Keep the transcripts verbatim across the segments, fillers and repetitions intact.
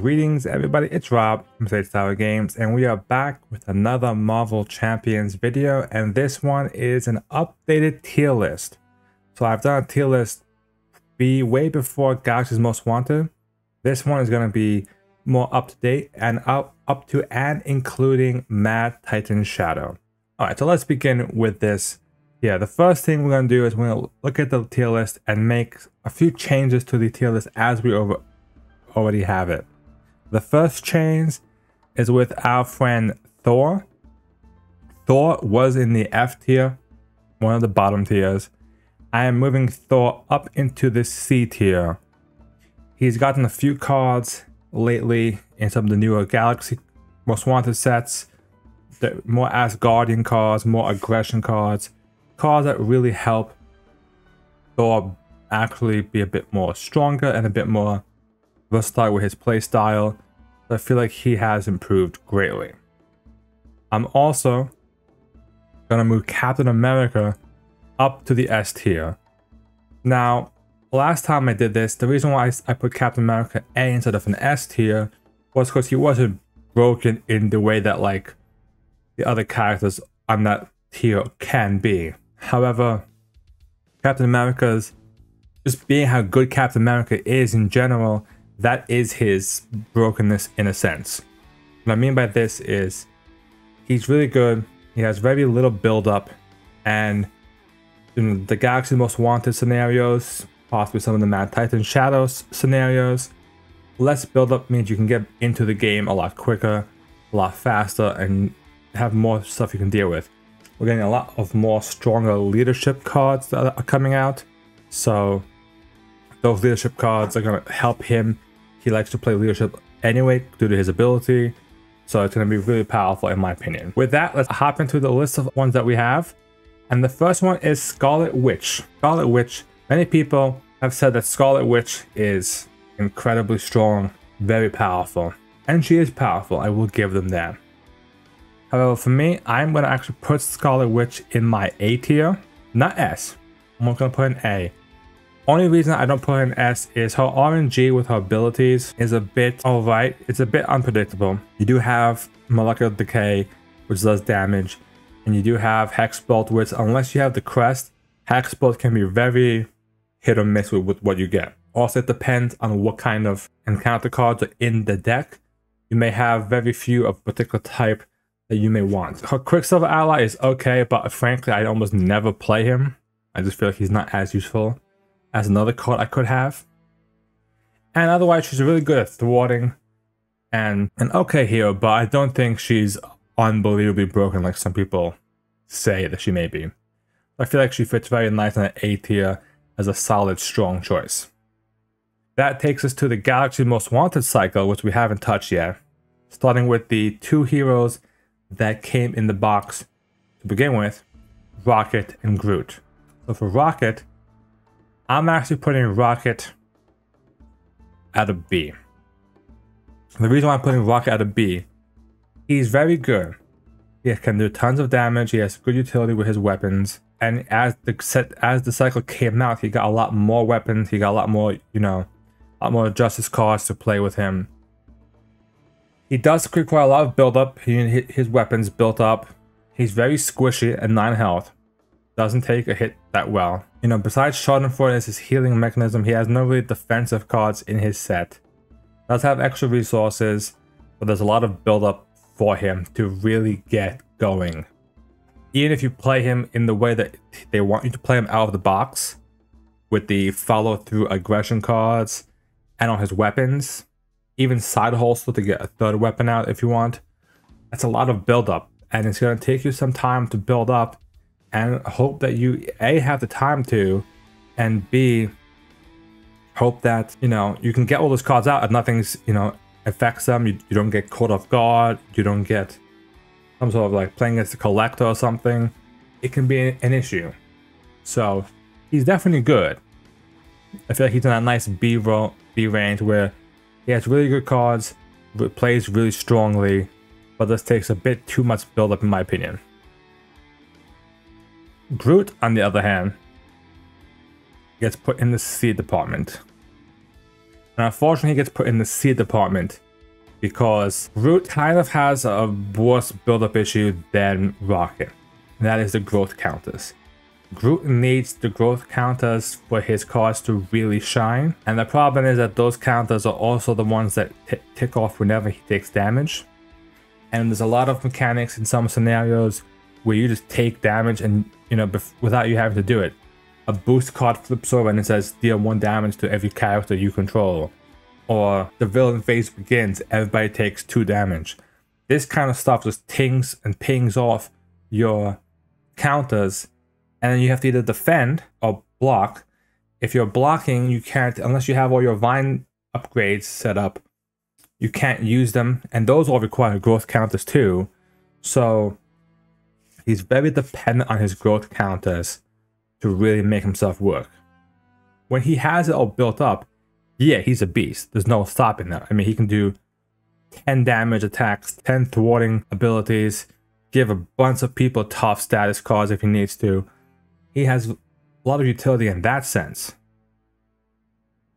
Greetings everybody, it's Rob from Sage Tower Games, and we are back with another Marvel Champions video, and this one is an updated tier list. So I've done a tier list be way before Galaxy's Most Wanted. This one is going to be more up to date and up, up to and including Mad Titan's Shadow. Alright, so let's begin with this. Yeah, the first thing we're going to do is we're going to look at the tier list and make a few changes to the tier list as we over already have it. The first change is with our friend Thor. Thor was in the F tier, one of the bottom tiers. I am moving Thor up into the C tier. He's gotten a few cards lately in some of the newer Galaxy Most Wanted sets, the more Asgardian cards, more aggression cards. Cards that really help Thor actually be a bit more stronger and a bit more versatile with his playstyle. So I feel like he has improved greatly. I'm also gonna move Captain America up to the S tier. Now, last time I did this, the reason why I put Captain America A instead of an S tier was because he wasn't broken in the way that like the other characters on that tier can be. However, Captain America's, just being how good Captain America is in general, that is his brokenness in a sense. What I mean by this is he's really good, he has very little build-up, and in the Galaxy's Most Wanted scenarios, possibly some of the Mad Titan Shadows scenarios, less build-up means you can get into the game a lot quicker, a lot faster, and have more stuff you can deal with. We're getting a lot of more stronger leadership cards that are coming out. So those leadership cards are going to help him. He likes to play leadership anyway due to his ability. So it's going to be really powerful in my opinion. With that, let's hop into the list of ones that we have. And the first one is Scarlet Witch. Scarlet Witch. Many people have said that Scarlet Witch is incredibly strong, very powerful. And she is powerful. I will give them that. However, for me, I'm going to actually put Scarlet Witch in my A tier, not S. I'm going to put an A. Only reason I don't put an S is her R N G with her abilities is a bit alright. It's a bit unpredictable. You do have Molecular Decay, which does damage. And you do have Hex Bolt, which unless you have the crest, Hex Bolt can be very hit or miss with, with what you get. Also, it depends on what kind of encounter cards are in the deck. You may have very few of a particular type that you may want. Her Quicksilver ally is okay, but frankly, I almost never play him. I just feel like he's not as useful as another card I could have. And otherwise, she's really good at thwarting and an okay hero, but I don't think she's unbelievably broken like some people say that she may be. I feel like she fits very nice on an A tier as a solid, strong choice. That takes us to the Galaxy's Most Wanted cycle, which we haven't touched yet, starting with the two heroes that came in the box to begin with, Rocket and Groot. So for Rocket, I'm actually putting Rocket at a B. The reason why I'm putting Rocket at a B, he's very good. He can do tons of damage, he has good utility with his weapons, and as the set as the cycle came out, he got a lot more weapons, he got a lot more, you know, a lot more justice cards to play with him. He does require a lot of build-up, he, his weapons built up. He's very squishy at nine health. Doesn't take a hit that well. You know, besides Schadenfreude as his healing mechanism, he has no really defensive cards in his set. Does have extra resources, but there's a lot of build-up for him to really get going. Even if you play him in the way that they want you to play him out of the box, with the follow-through aggression cards and on his weapons, even side holster to get a third weapon out if you want. That's a lot of build up, and it's going to take you some time to build up and hope that you A, have the time to, and B, hope that, you know, you can get all those cards out and nothing's, you know, affects them. You, you don't get caught off guard. You don't get some sort of like playing against the collector or something. It can be an issue. So he's definitely good. I feel like he's in a nice B roll, B range where he has really good cards, plays really strongly, but this takes a bit too much build up in my opinion. Groot, on the other hand, gets put in the C department. And unfortunately he gets put in the C department because Groot kind of has a worse build-up issue than Rocket, and that is the growth counters. Groot needs the growth counters for his cards to really shine, and the problem is that those counters are also the ones that tick off whenever he takes damage. And there's a lot of mechanics in some scenarios where you just take damage and, you know, without you having to do it. A boost card flips over and it says deal one damage to every character you control, or the villain phase begins, everybody takes two damage. This kind of stuff just tings and pings off your counters, and then you have to either defend or block. If you're blocking, you can't, unless you have all your vine upgrades set up, you can't use them, and those all require growth counters too. So he's very dependent on his growth counters to really make himself work. When he has it all built up, yeah, he's a beast. There's no stopping that. I mean, he can do ten damage attacks, ten thwarting abilities, give a bunch of people tough status cards if he needs to. He has a lot of utility in that sense,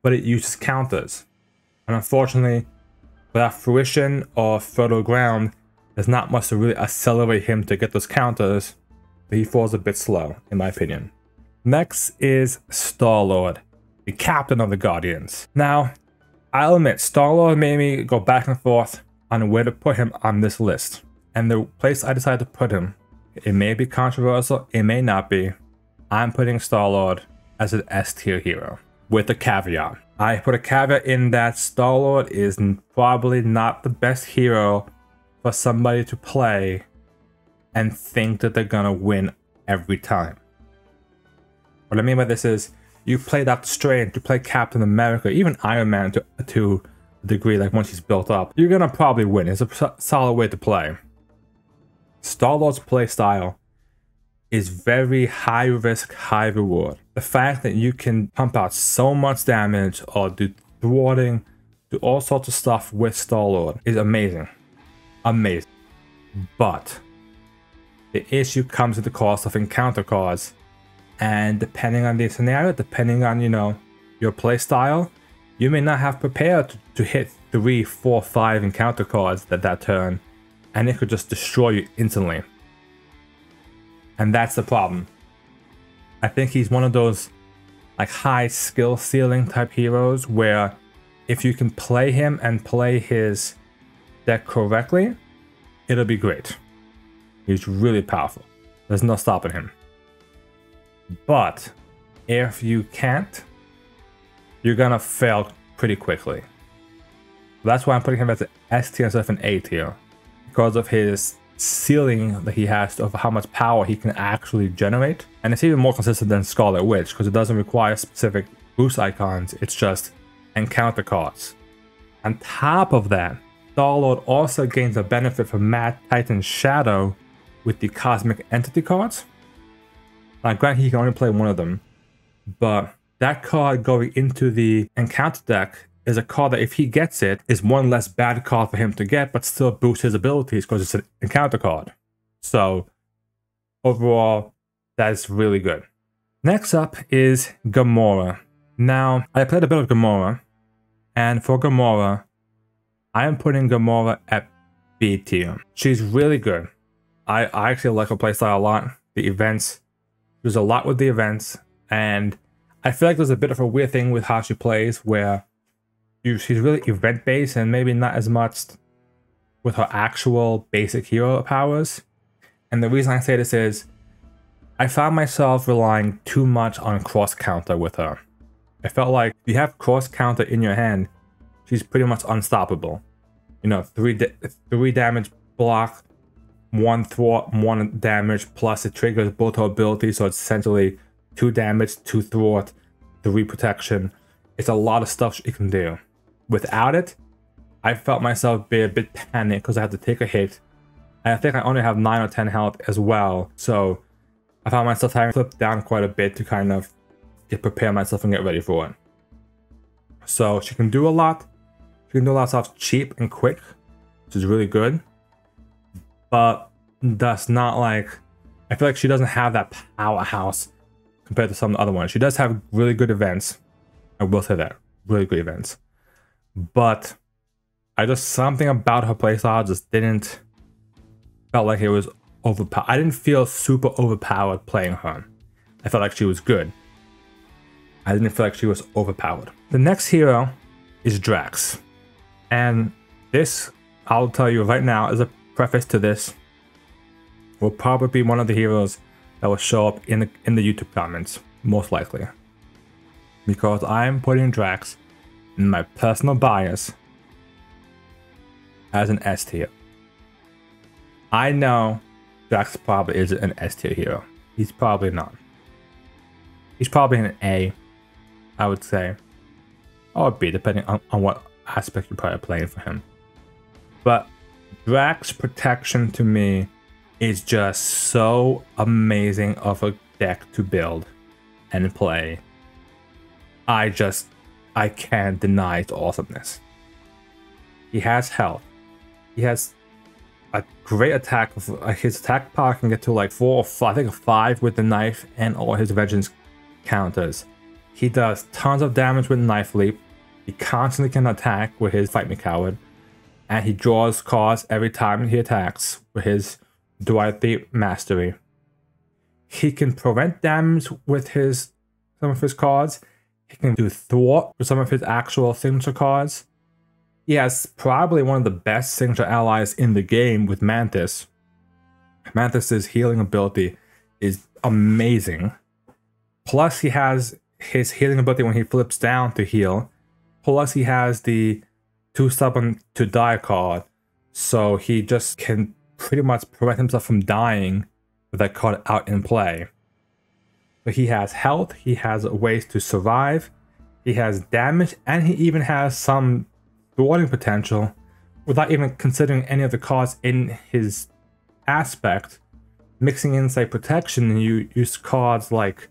but it uses counters. And unfortunately, without fruition or fertile ground, there's not much to really accelerate him to get those counters, but he falls a bit slow, in my opinion. Next is Star-Lord, the captain of the Guardians. Now, I'll admit, Star-Lord made me go back and forth on where to put him on this list. And the place I decided to put him, it may be controversial, it may not be. I'm putting Star-Lord as an S tier hero, with a caveat. I put a caveat in that Star-Lord is probably not the best hero for somebody to play and think that they're gonna win every time. What I mean by this is, you play that strain to play Captain America, even Iron Man to, to a degree, like once he's built up, you're gonna probably win. It's a solid way to play. Star-Lord's play style is very high risk, high reward. The fact that you can pump out so much damage or do thwarting, do all sorts of stuff with Star-Lord is amazing. Amazing. But the issue comes at the cost of encounter cards, and depending on the scenario, depending on, you know, your play style, you may not have prepared to, to hit three, four, five encounter cards that that turn, and it could just destroy you instantly. And that's the problem. I think he's one of those like high skill ceiling type heroes where if you can play him and play his deck correctly, it'll be great. He's really powerful. There's no stopping him. But if you can't, you're gonna fail pretty quickly. That's why I'm putting him as an S tier instead of an A tier, because of his ceiling that he has of how much power he can actually generate. And it's even more consistent than Scarlet Witch, because it doesn't require specific boost icons, it's just encounter cards. On top of that, Star-Lord also gains a benefit from Mad Titan's Shadow with the Cosmic Entity cards. Now granted, he can only play one of them, but that card going into the encounter deck is a card that if he gets it, is one less bad card for him to get, but still boosts his abilities because it's an encounter card. So overall, that is really good. Next up is Gamora. Now, I played a bit of Gamora, and for Gamora, I am putting Gamora at B tier. She's really good. I, I actually like her playstyle a lot. The events, there's a lot with the events, and I feel like there's a bit of a weird thing with how she plays where you, she's really event based and maybe not as much with her actual basic hero powers. And the reason I say this is I found myself relying too much on cross counter with her. I felt like if you have cross counter in your hand, she's pretty much unstoppable. You know, three da three damage block, one thwart, one damage, plus it triggers both her abilities, so it's essentially two damage, two thwart, three protection. It's a lot of stuff she can do. Without it, I felt myself be a bit panicked because I had to take a hit. And I think I only have nine or ten health as well, so I found myself having to flip down quite a bit to kind of get prepare myself and get ready for it. So she can do a lot. She can do a lot of stuff cheap and quick, which is really good. But that's not like, I feel like she doesn't have that powerhouse compared to some other ones. She does have really good events. I will say that, really good events. But I just, something about her playstyle just didn't, felt like it was overpowered. I didn't feel super overpowered playing her. I felt like she was good. I didn't feel like she was overpowered. The next hero is Drax. And this, I'll tell you right now, as a preface to this, will probably be one of the heroes that will show up in the, in the YouTube comments, most likely. Because I'm putting Drax in my personal bias as an S tier. I know Drax probably isn't an S tier hero. He's probably not. He's probably an A, I would say, or a B, depending on, on what aspect you're probably playing for him. But Drax protection to me is just so amazing of a deck to build and play. I just, I can't deny its awesomeness. He has health. He has a great attack. His attack power can get to like four or five, I think five with the knife and all his vengeance counters. He does tons of damage with Knife Leap. He constantly can attack with his Fight Me Coward. And he draws cards every time he attacks with his Dual Thief Mastery. He can prevent damage with his some of his cards. He can do Thwart with some of his actual signature cards. He has probably one of the best signature allies in the game with Mantis. Mantis' healing ability is amazing. Plus he has his healing ability when he flips down to heal. Plus he has the two Stubborn to Die card. So he just can pretty much prevent himself from dying with that card out in play. But he has health, he has ways to survive, he has damage, and he even has some thwarting potential without even considering any of the cards in his aspect. Mixing in, say, protection, and you use cards like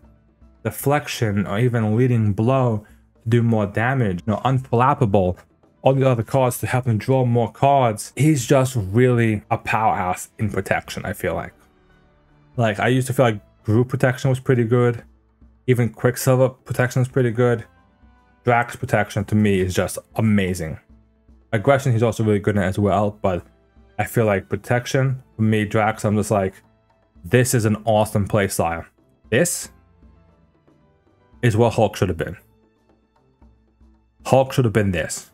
Deflection or even Leading Blow to do more damage, you know, Unflappable, all the other cards to help him draw more cards. He's just really a powerhouse in protection, I feel like. Like, I used to feel like Groot protection was pretty good. Even Quicksilver protection is pretty good. Drax protection to me is just amazing. Aggression, he's also really good in it as well, but I feel like protection, for me, Drax, I'm just like, this is an awesome playstyle. This is what Hulk should have been. Hulk should have been this.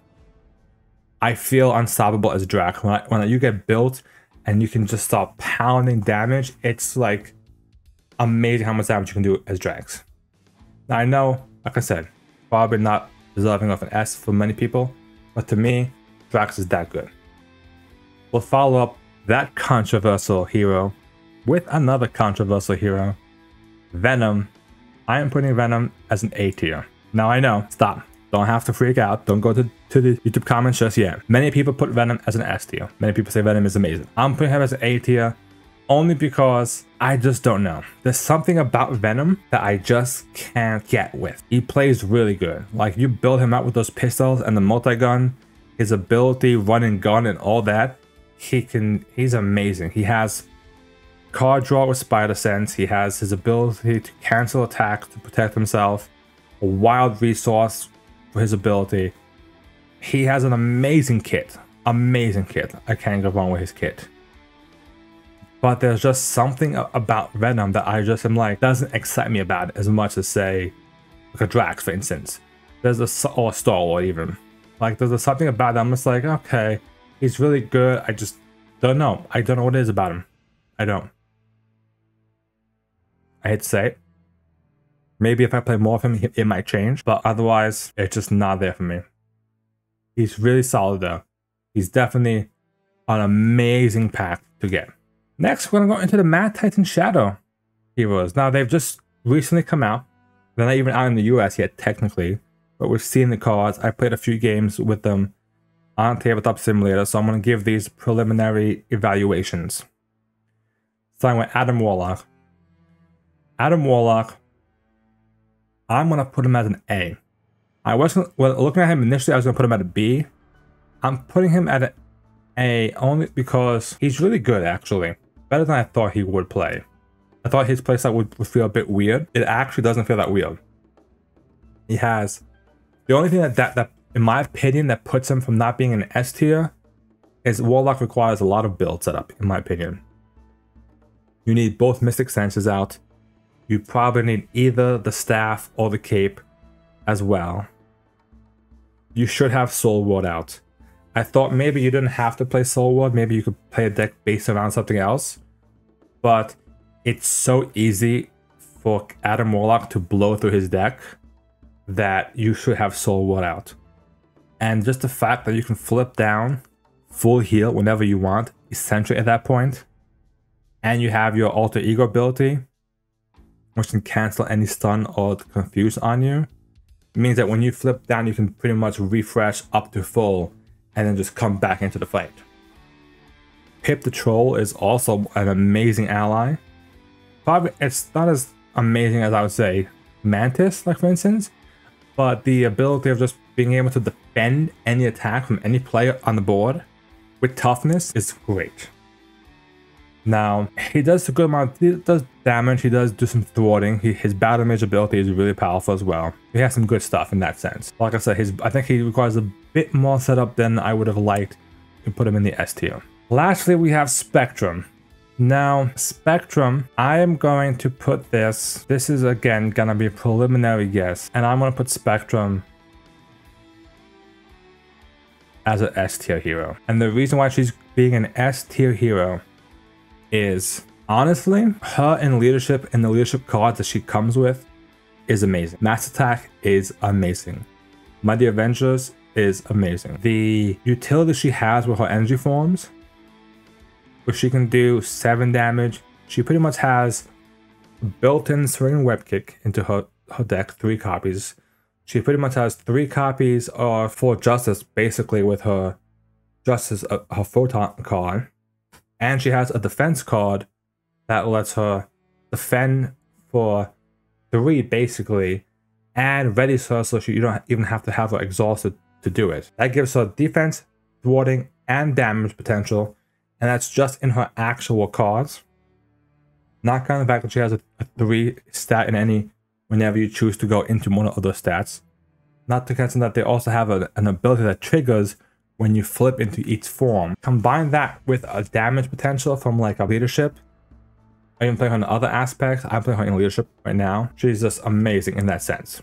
I feel unstoppable as Drax. When, I, when you get built and you can just start pounding damage, it's like amazing how much damage you can do as Drax. Now I know, like I said, probably not deserving of an S for many people, but to me, Drax is that good. We'll follow up that controversial hero with another controversial hero, Venom. I am putting Venom as an A tier. Now I know, stop. Don't have to freak out. Don't go to, to the YouTube comments just yet. Many people put Venom as an S tier. Many people say Venom is amazing. I'm putting him as an A tier only because I just don't know. There's something about Venom that I just can't get with. He plays really good. Like, you build him out with those pistols and the multi-gun, his ability, run and gun and all that. He can, he's amazing. He has card draw with Spider Sense. He has his ability to cancel attacks to protect himself. A wild resource for his ability. He has an amazing kit. Amazing kit. I can't go wrong with his kit. But there's just something about Venom that I just am like, doesn't excite me about it as much as, say, like a Drax, for instance. There's a, or a Star-Lord even. Like, there's a, something about it I'm just like, okay, he's really good. I just don't know. I don't know what it is about him. I don't. I hate to say it. Maybe if I play more of him, it might change. But otherwise, it's just not there for me. He's really solid though. He's definitely an amazing pack to get. Next, we're going to go into the Mad Titan's Shadow heroes. Now, they've just recently come out. They're not even out in the U S yet, technically. But we've seen the cards. I played a few games with them on Tabletop Simulator. So I'm going to give these preliminary evaluations. Starting with Adam Warlock. Adam Warlock, I'm going to put him as an A. I wasn't, when looking at him initially, I was going to put him at a B. I'm putting him at an A only because he's really good, actually. Better than I thought he would play. I thought his playstyle would, would feel a bit weird. It actually doesn't feel that weird. He has, the only thing that, that, that in my opinion, that puts him from not being an S tier is Warlock requires a lot of build setup, in my opinion. You need both Mystic Senses out. You probably need either the staff or the cape as well. You should have Soul Ward out. I thought maybe you didn't have to play Soul Ward. Maybe you could play a deck based around something else. But it's so easy for Adam Warlock to blow through his deck that you should have Soul Ward out. And just the fact that you can flip down full heal whenever you want, essentially at that point, and you have your Alter Ego ability, which can cancel any stun or confuse on you, it means that when you flip down, you can pretty much refresh up to full and then just come back into the fight. Pip the Troll is also an amazing ally. Probably it's not as amazing as I would say Mantis, like for instance, but the ability of just being able to defend any attack from any player on the board with toughness is great. Now, he does a good amount, he does damage, he does do some thwarting, he, his battle mage ability is really powerful as well. He has some good stuff in that sense. Like I said, his, I think he requires a bit more setup than I would have liked to put him in the S tier. Lastly, we have Spectrum. Now, Spectrum, I am going to put this, this is again gonna be a preliminary guess, and I'm gonna put Spectrum as an S tier hero. And the reason why she's being an S tier hero is, honestly, her in leadership and the leadership cards that she comes with is amazing. Mass Attack is amazing. Mighty Avengers is amazing. The utility she has with her energy forms, where she can do seven damage, she pretty much has built-in Serene Web Kick into her, her deck, three copies. She pretty much has three copies of four Justice, basically, with her Justice, uh, her Photon card. And she has a defense card that lets her defend for three, basically, and readies her so she, you don't even have to have her exhausted to do it. That gives her defense, thwarting, and damage potential, and that's just in her actual cards. Not counting the fact that she has a, a three stat in any whenever you choose to go into one of those stats. Not to mention that they also have a, an ability that triggers when you flip into each form. Combine that with a damage potential from like a leadership. I can play her in other aspects. I'm playing her in leadership right now. She's just amazing in that sense.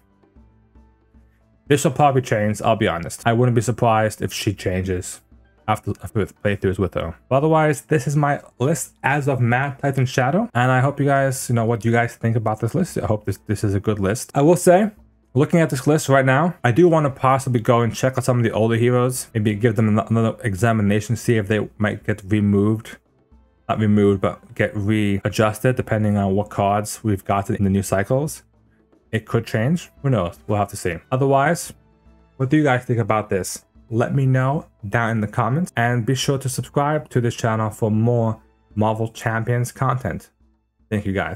This will probably change, I'll be honest. I wouldn't be surprised if she changes after, after playthroughs with her. But otherwise, this is my list as of Mad Titan's Shadow. And I hope you guys, you know, what you guys think about this list. I hope this, this is a good list. I will say, looking at this list right now, I do want to possibly go and check out some of the older heroes. Maybe give them another examination, see if they might get removed. Not removed, but get readjusted depending on what cards we've gotten in the new cycles. It could change. Who knows? We'll have to see. Otherwise, what do you guys think about this? Let me know down in the comments. And be sure to subscribe to this channel for more Marvel Champions content. Thank you guys.